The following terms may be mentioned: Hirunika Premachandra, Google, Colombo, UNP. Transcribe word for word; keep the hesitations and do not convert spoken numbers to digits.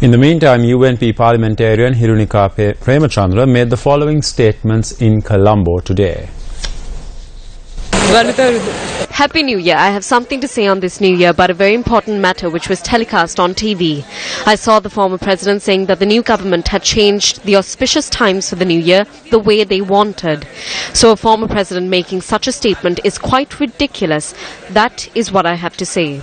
In the meantime, U N P parliamentarian Hirunika Premachandra made the following statements in Colombo today. Happy New Year. I have something to say on this New Year about a very important matter which was telecast on T V. I saw the former president saying that the new government had changed the auspicious times for the New Year the way they wanted. So a former president making such a statement is quite ridiculous. That is what I have to say.